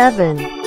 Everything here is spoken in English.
7